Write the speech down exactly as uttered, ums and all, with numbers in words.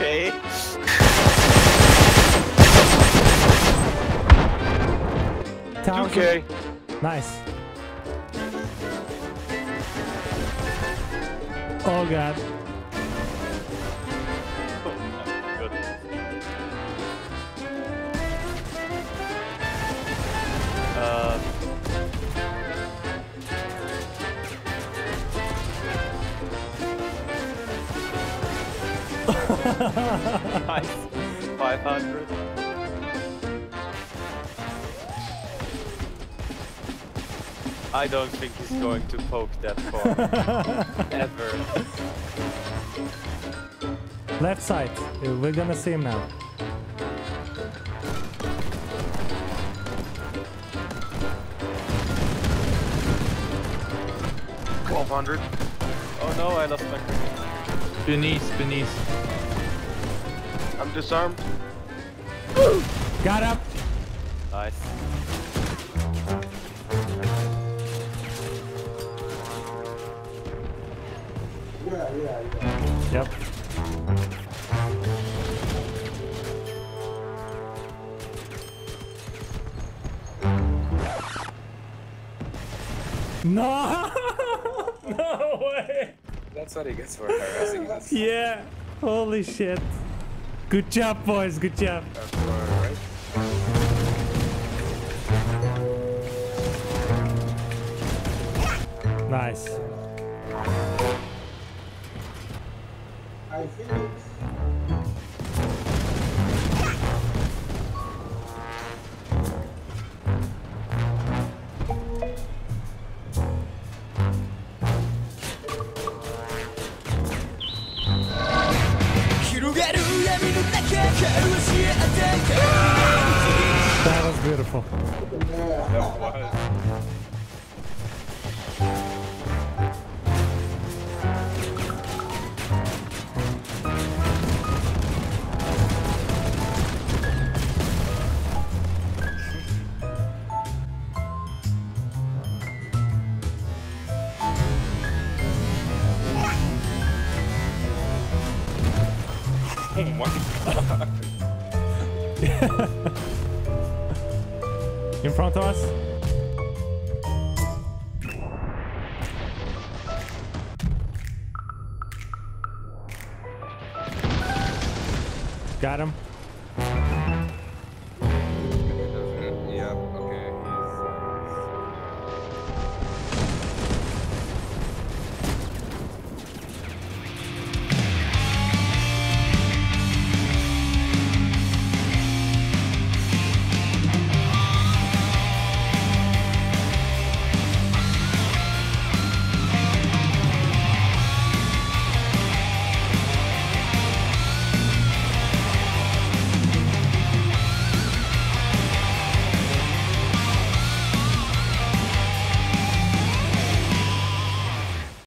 okay. two K. Nice. Oh god. Uh, nice. Five hundred. I don't think he's going to poke that far. Ever. Left side. We're gonna see him now. twelve hundred. Oh no, I lost my cricket. Beneath, beneath. I'm disarmed. Got up. Nice. Yeah, yeah, yeah. Yep. No! No way! That's what he gets for harassing us. Yeah, holy shit. Good job, boys, good job. That's all right. Nice. I think it's... That was beautiful. That was. Oh my god. In front of us. Got him.